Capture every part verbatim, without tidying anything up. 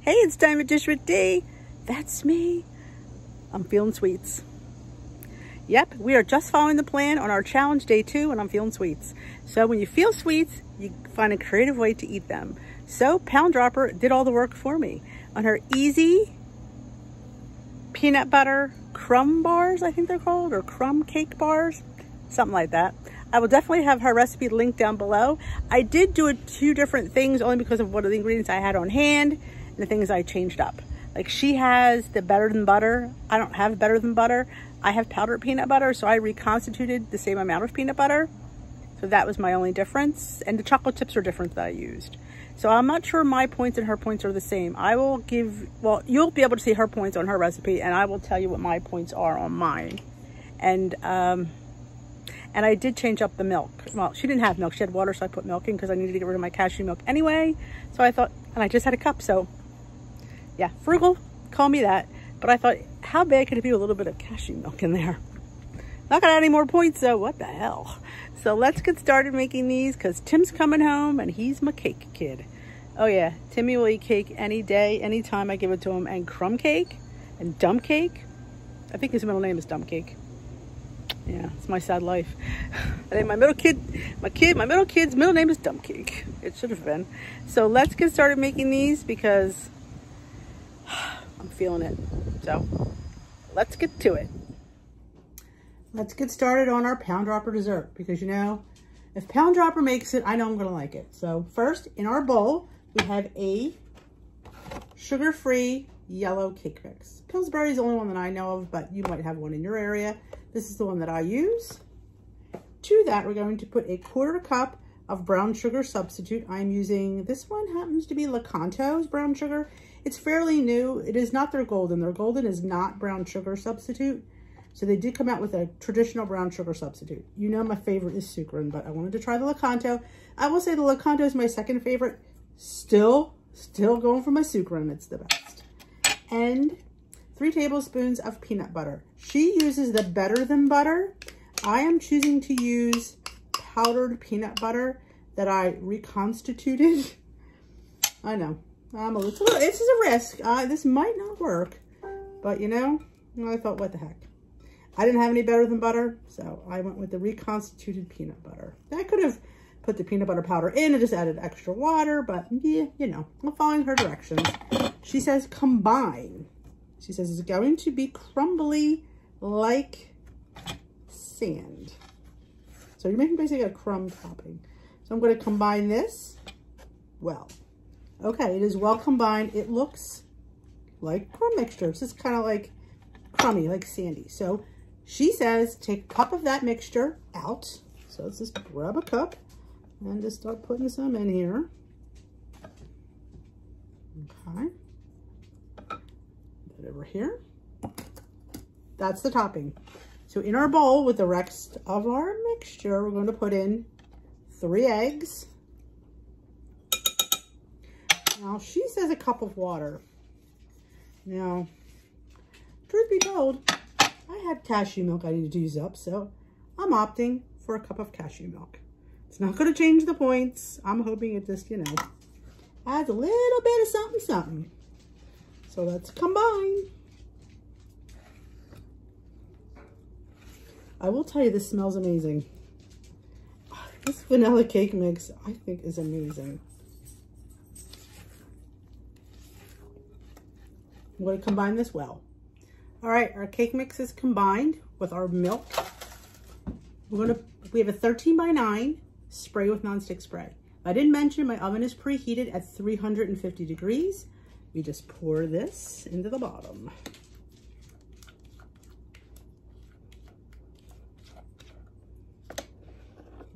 Hey, it's Diamond Dish with Dee. That's me. I'm feeling sweets. Yep, we are just following the plan on our challenge day two, and I'm feeling sweets. So when you feel sweets, you find a creative way to eat them. So Pound Dropper did all the work for me on her easy peanut butter crumb bars, I think they're called, or crumb cake bars, something like that. I will definitely have her recipe linked down below. I did do it two different things only because of what are the ingredients I had on hand and the things I changed up. Like, she has the better than butter. I don't have better than butter. I have powdered peanut butter, so I reconstituted the same amount of peanut butter. So that was my only difference. And the chocolate chips are different that I used. So I'm not sure my points and her points are the same. I will give, well, you'll be able to see her points on her recipe, and I will tell you what my points are on mine. And, um, and I did change up the milk. Well, she didn't have milk. She had water, so I put milk in because I needed to get rid of my cashew milk anyway. So I thought, and I just had a cup, so yeah, frugal, call me that. But I thought, how bad could it be with a little bit of cashew milk in there? Not gonna add any more points, so what the hell? So let's get started making these because Tim's coming home and he's my cake kid. Oh yeah, Timmy will eat cake any day, anytime I give it to him. And crumb cake and dumb cake. I think his middle name is Dumb Cake. Yeah, it's my sad life. I think my middle kid, my kid, my middle kid's middle name is Dumb Cake. It should have been. So let's get started making these because I'm feeling it. So let's get to it. Let's get started on our Pound Dropper dessert because, you know, if Pound Dropper makes it, I know I'm going to like it. So first, in our bowl, we have a sugar-free yellow cake mix. Pillsbury is the only one that I know of, but you might have one in your area. This is the one that I use. To that, we're going to put a quarter cup of brown sugar substitute. I'm using, this one happens to be Lakanto's brown sugar. It's fairly new. It is not their golden. Their golden is not brown sugar substitute. So they did come out with a traditional brown sugar substitute. You know my favorite is Sucrin, but I wanted to try the Lakanto. I will say the Lakanto is my second favorite. Still, still going for my Sucrin. It's the best. And three tablespoons of peanut butter. She uses the better than butter. I am choosing to use powdered peanut butter that I reconstituted. I know. I'm a little, this is a risk. Uh, this might not work, but you know, I thought, what the heck? I didn't have any better than butter, so I went with the reconstituted peanut butter. I could have put the peanut butter powder in and just added extra water, but yeah, you know, I'm following her directions. She says combine. She says it's going to be crumbly like sand. So you're making basically a crumb topping. So I'm going to combine this well. Okay, it is well combined. It looks like crumb mixture. It's just kind of like crummy, like sandy. So she says take a cup of that mixture out. So let's just grab a cup and just start putting some in here. Okay. Put it over here. That's the topping. So in our bowl with the rest of our mixture, we're going to put in three eggs. Now, she says a cup of water. Now, truth be told, I had cashew milk I needed to use up, so I'm opting for a cup of cashew milk. It's not going to change the points. I'm hoping it just, you know, adds a little bit of something, something. So let's combine. I will tell you, this smells amazing. This vanilla cake mix, I think, is amazing. I'm going to combine this well. All right, our cake mix is combined with our milk. We're going to, we have a thirteen by nine spray with nonstick spray. I didn't mention my oven is preheated at three hundred fifty degrees. We just pour this into the bottom.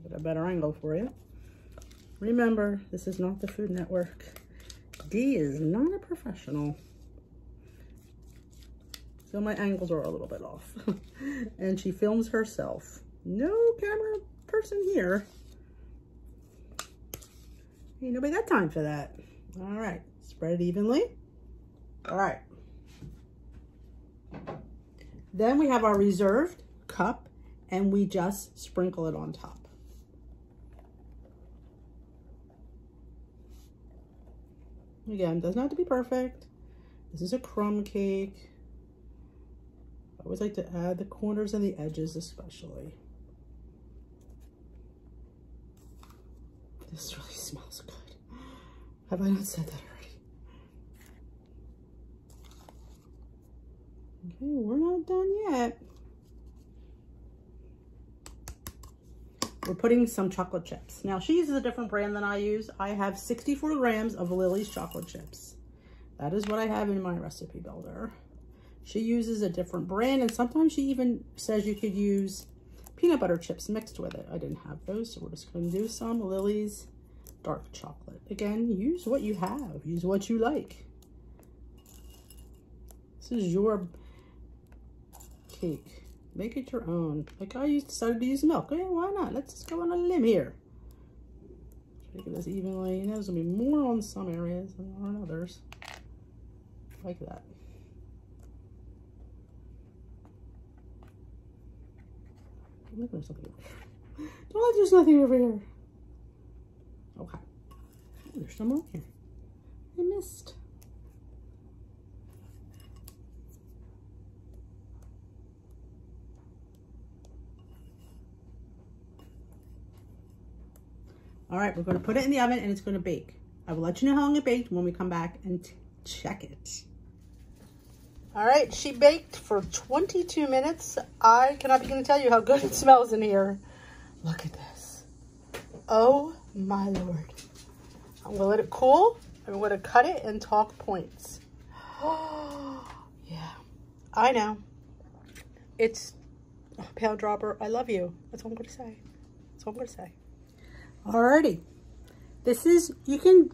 Get a better angle for you. Remember, this is not the Food Network. Dee is not a professional. So my angles are a little bit off. And she films herself. No camera person here. Ain't nobody got time for that. All right, spread it evenly. All right. Then we have our reserved cup and we just sprinkle it on top. Again, doesn't have to be perfect. This is a crumb cake. I always like to add the corners and the edges especially. This really smells good. Have I not said that already? Okay, we're not done yet. We're putting some chocolate chips. Now, she uses a different brand than I use. I have sixty-four grams of Lily's chocolate chips. That is what I have in my recipe builder. She uses a different brand, and sometimes she even says you could use peanut butter chips mixed with it. I didn't have those, so we're just gonna do some Lily's dark chocolate. Again, use what you have, use what you like. This is your cake. Make it your own. Like I used, decided to use milk. Hey, why not? Let's just go on a limb here. Make this evenly. You know, there's gonna be more on some areas than on others. Like that. Look, there's something over here. Don't look, there's nothing over here. Okay. Oh, there's some over here. I missed. All right, we're gonna put it in the oven and it's gonna bake. I will let you know how long it baked when we come back and check it. All right, she baked for twenty-two minutes. I cannot begin to tell you how good it smells in here. Look at this. Oh my Lord. I'm gonna let it cool. I'm gonna cut it and talk points. Oh, yeah, I know. It's oh, Pound Dropper, I love you. That's all I'm gonna say, that's all I'm gonna say. Alrighty, this is, you can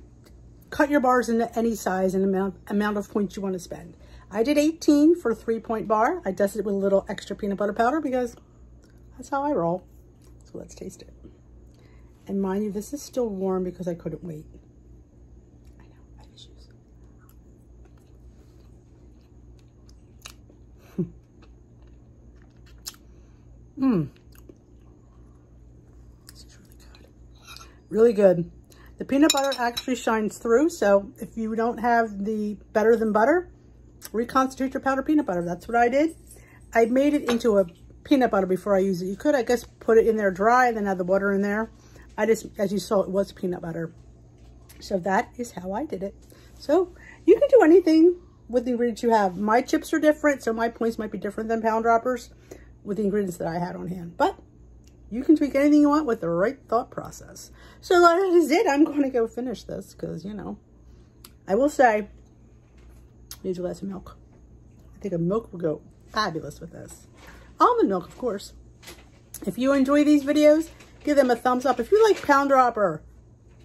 cut your bars into any size and amount, amount of points you want to spend. I did eighteen for a three point bar. I dusted it with a little extra peanut butter powder because that's how I roll. So let's taste it. And mind you, this is still warm because I couldn't wait. I know, I have issues. Mmm. Really good. The peanut butter actually shines through, so if you don't have the better than butter, reconstitute your powdered peanut butter. That's what I did. I made it into a peanut butter before I used it. You could, I guess, put it in there dry and then add the water in there. I just, as you saw, it was peanut butter. So that is how I did it. So you can do anything with the ingredients you have. My chips are different, so my points might be different than Pound Droppers with the ingredients that I had on hand. But you can tweak anything you want with the right thought process. So that is it. I'm going to go finish this because, you know, I will say, I need a glass of milk. I think a milk will go fabulous with this. Almond milk, of course. If you enjoy these videos, give them a thumbs up. If you like Pound Dropper,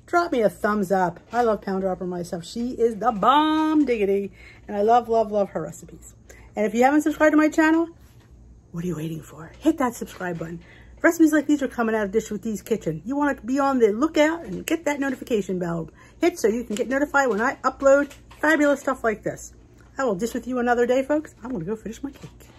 drop me a thumbs up. I love Pound Dropper myself. She is the bomb diggity. And I love, love, love her recipes. And if you haven't subscribed to my channel, what are you waiting for? Hit that subscribe button. Recipes like these are coming out of Dish with Dee's kitchen. You want to be on the lookout and get that notification bell hit so you can get notified when I upload fabulous stuff like this. I will dish with you another day, folks. I'm going to go finish my cake.